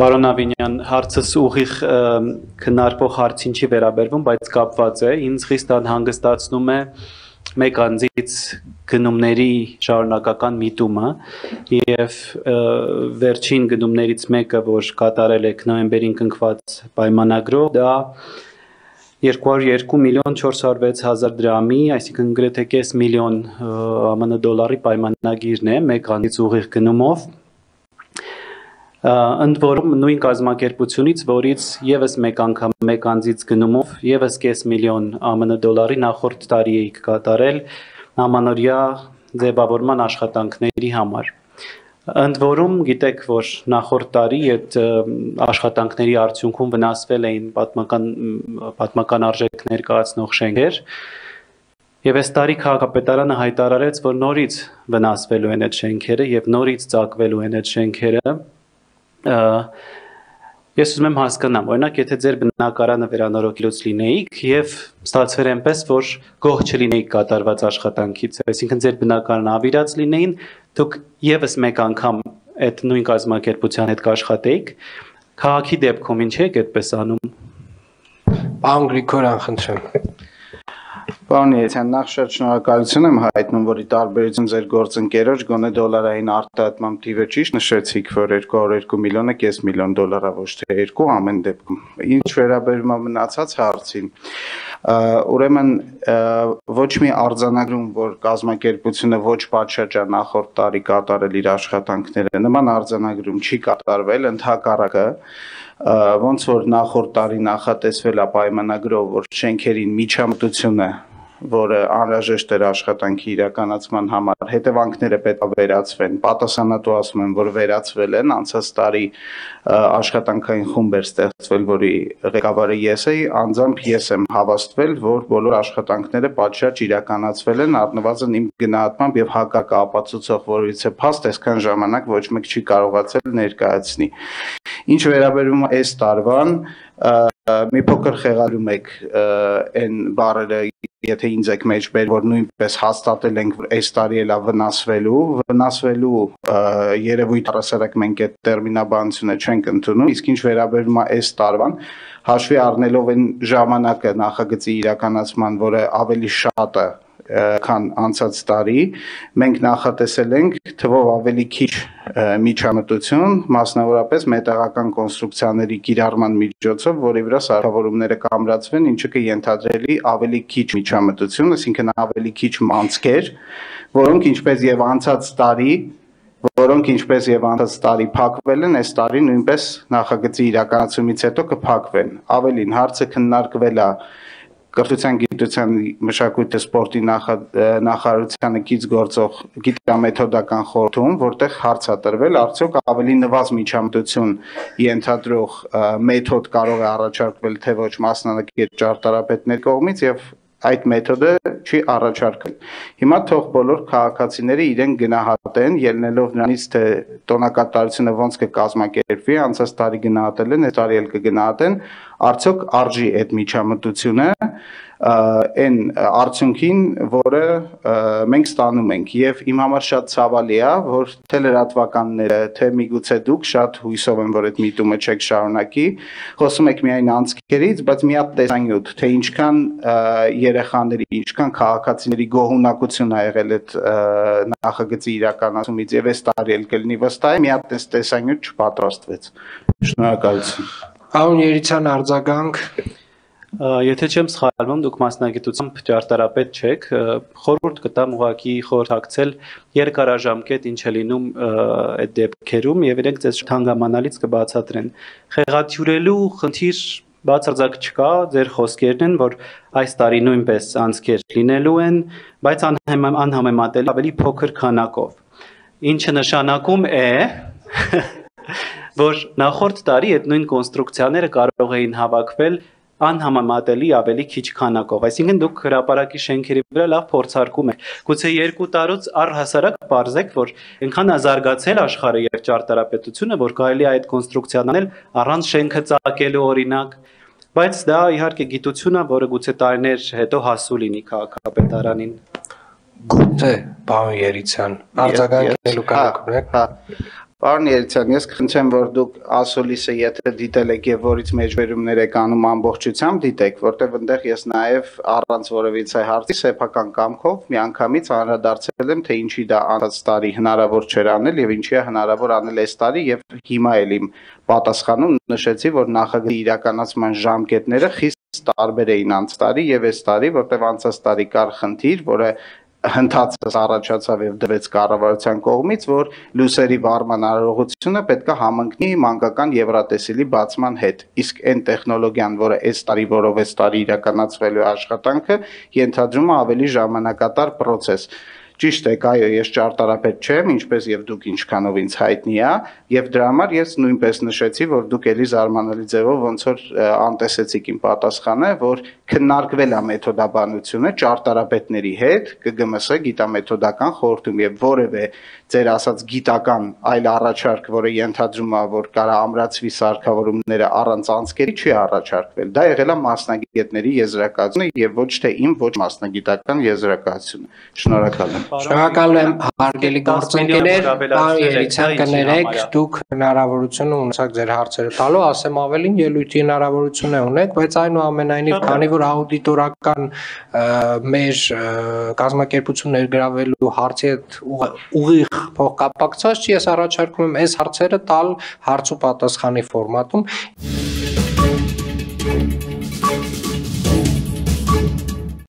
Պարոն Ավինյան, հարցս ուղիղ քննարկվող հարցին չի վերաբերվում, բայց կապված է, ինձ խիստ անհանգստացնում է մեկ անձից գնումների շարունակական միտումը և վերջին գնումներից մեկը, որ կատարել եք նոյեմբերին կնքված պայմանագրով, դա 202.406.000 դրամի, այսինքն գրեթե կես միլիոն ԱՄՆ դոլարի պայմանագիրն է մեկ անձից ուղիղ գնումով, ընդ որում նույն կազմակերպությունից, որից եւս մեկ անգամ մեկ անձից գնումով եւս կես միլիոն ԱՄՆ դոլարի նախորդ տարի էիք կատարել ամանորյա ձևավորման աշխատանքների համար։ Ընդ որում, գիտեք, որ նախորդ տարի այդ աշխատանքների արդյունքում վնասվել էին պատմական արժեք ներկայացնող շենքեր, եւ այս տարի քաղաքապետարանը հայտարարեց, որ նորից վնասվելու են այդ շենքերը եւ նորից ծակվելու են այդ շենքերը։ Ես ուզում եմ հասկանամ, օրինակ, եթե ձեր բնակարանը վերանորոգելուց լինեիք եւ ստացվեր այնպես, որ գոհ չլինեիք կատարված աշխատանքից, այսինքն ձեր բնակարանը ավիրած լինեին, դուք եւս մեկ անգամ այդ նույն կազմակերպության հետ կաշխատեիք, քաղաքի դեպքում ինչ եք այդպես անում։ Պարոն Գրիգորյան, խնդրեմ։ Պարոն Եթյան, նախ շատ շնորհակալություն եմ հայտնում, որ ի տարբերություն ձեր գործընկերոջ, գոնե դոլարային արտահայտմամբ տիվը ճիշտ նշեցիք, որ 202 միլիոնը կես միլիոն դոլար է, ոչ թե 2 ամեն դեպքում։ Ինչ վերաբերում է մնացած հարցին, ուրեմն ոչ մի արձանագրում, որ կազմակերպությունը ոչ պատշաճ նախորդ տարի կատարել իր աշխատանքները, նման արձանագրում չի կատարվել, ընդհակառակը ոնց որ նախորդ տարի նախատեսվել է պայմանագրով, որ շենքերին միջամտությունը, որը անհրաժեշտ էր աշխատանքի իրականացման համար, հետևանքները պետք է վերացվեն, պատասխանատու ասում են, որ վերացվել են, անցած տարի աշխատանքային խումբ էր ստեղծվել, որի ղեկավարը ես էի, անձամբ ես եմ հավաստվել, որ բոլոր աշխատանքները պատշաճ իրականացվել են, առնվազն իմ գնահատմամբ եւ հակառակ ապացուցող, որովհետեւ փաստ այսքան ժամանակ ոչ մեկ չի կարողացել ներկայացնել։ Ինչ վերաբերում է այս տարվան, մի փոքր խեղալում եք այն բառերը, եթե ինձ եք մեջ բեր, որ նույնպես հաստատել ենք, որ այս տարի էլ է վնասվելու երևույթ առասարակ մենք այդ տերմինաբանությունը չենք ընդունում, իսկ ինչ վերաբերում է այս տարվան, հաշվի առնելով այն ժամանակը նախագծի իրականացման, որը ավելի շատը քան անցած տարի, մենք նախատեսել ենք թվով ավելի քիչ միջամտություն, մասնավորապես մետաղական կոնստրուկցիաների կիրառման միջոցով, որի վրա սարքավորումները կամրացվեն, ինչը կենթադրելի ավելի քիչ միջամտություն, այսինքն ավելի քիչ անցքեր, որոնք ինչպես եւ անցած տարի փակվել են, այս տարի նույնպես նախագծի իրականացումից հետո կփակվեն։ Ավելին, հարցը քննարկվել է Կրթության, գիտության, մշակույթի, սպորտի նախարարությանը կից գործող գիտամեթոդական խորհրդում, որտեղ հարց է տրվել, արդյոք ավելի նվազ միջամտություն ենթադրող մեթոդ կարող է առաջարկվել թե ոչ մասնագետ ճարտարապետների կողմից եւ այդ մեթոդը չի առաջարկվել։ Հիմա թող բոլոր քաղաքացիները իրեն գնահատեն, ելնելով նրանից, թե տոնակատարությունը ոնց կկազմակերպվի, անցած տարի գնահատել են, այս տարի էլ կգնահատեն, արդյոք արժի այդ միջամտությունը այն արդյունքին, որը մենք ստանում ենք։ Եվ իմ համար շատ ցավալի է, որ թե լրատվականները, թե միգուցե դուք, շատ հույսով եմ, որ այդ միտումը չեք շարունակի, խոսում եք միայն անցքերից, բայց մի հատ տեսանյութ, թե ինչքան երեխաների, ինչքան քաղաքացիների գոհունակությունն է եղել այդ նախագծի իրականացումից, եւ այս տարի էլ կլինի, վստահ եմ, մի հատ տեսանյութ չպատրաստվեց։ Շնորհակալություն։ Պարոն Երիցյան, արձագանք։ Եթե չեմ սխալվում, դուք մասնագիտությամբ ճարտարապետ չեք, խորհուրդ կտամ ուղղակի խորհրդակցել երկարաժամկետ ինչ է լինում այդ դեպքերում եւ իրենք ձեզ թանգամանալից կբացատրեն։ Խեղաթյուրելու խնդիր բացարձակ չկա, ձեր խոսքերն են, որ այս տարի նույնպես անցքեր լինելու են, բայց անհամեմատելի ավելի փոքր քանակով։ Ինչը նշանակում է, որ նախորդ տարի այդ նույն կոնստրուկցիաները կարող էին հավաքվել անհամեմատելի ավելի քիչ քանակով, այսինքն դուք հրապարակի շենքերի վրա լավ փորձարկում եք, գուցե 2 տարուց առհասարակ բարձեք, որ այնքան զարգացել աշխարհը եւ ճարտարապետությունը, որ կարելի է այդ կոնստրուկցիան անել առանց շենքը ծակելու օրինակ, բայց դա իհարկե գիտություն է, որը գուցե տարիներ հետո հասու լինի քաղաքապետարանին։ Գուցե, պարոն Երիցյան, արձագանքելու կարող եք։ Պարոն Երիցյան, ես խնդրեմ, որ դուք ասուլիսը եթե դիտել եք եւ որից մեջբերումներ եք անում ամբողջությամբ դիտեք, որտեղ այնտեղ ես նաեւ առանց որևիցե հարցի սեփական կամքով միանգամից անդրադարձել եմ, թե ինչի դա անցած տարի հնարավոր չէր անել եւ ինչի է հնարավոր անել այս տարի եւ հիմա էլ իմ պատասխանում նշեցի, որ նախագծի իրականացման ժամկետները խիստ տարբեր էին անցած տարի եւ այս տարի, որտեղ անցած տարի կար խնդիր, որը հնդացած առաջացավ և դվեց կառավարության կողմից, որ լուսերի վառման արարողությունը պետք է համընկնի մանկական եվրատեսիլի բացման հետ, իսկ այն տեխնոլոգիան, որը այս տարի, որով այս տարի իրականացվելու աշխատանքը, ենթադրում է ավելի ժամանակատար պրոցես։ Ճիշտ է, այո, ես ճարտարապետ չեմ, ինչպես և դուք ինչքանով ինձ հայտնի է, և դրա համար ես նույնպես նշեցի, որ դուք էլի զարմանալի ձևով ոնց որ անտեսեցիք իմ պատասխանը, որ քննարկվել է մեթոդաբանությունը ճարտարապետների հետ, ԿԳՄՍ գիտամեթոդական խորհրդում, և որևէ ձեր ասած գիտական այլ առաջարկ, որը ենթադրում է, որ կարա ամրացվի սարքավորումները առանց անցկերի, չի առաջարկվել։ Դա եղել է մասնագետների եզրակացությունը և ոչ թե իմ, ոչ մասնագիտական եզրակացությունը։ Շնորհակալ եմ։ Շնորհակալ եմ, հարգելի գործընկերներ, պարոն Երիցյան, կներեք, դուք հնարավորություն ունեցաք ձեր հարցերը տալու, ասեմ ավելին, ելույթի հնարավորություն ունեք, բայց այնուամենայնիվ, քանի որ աուդիտորական մեր կազմակերպություն ներգրավելու հարցի հետ ուղիղ փոխկապակցված չի, ես առաջարկում եմ այս հարցերը տալ հարց ու պատասխանի ֆորմատում։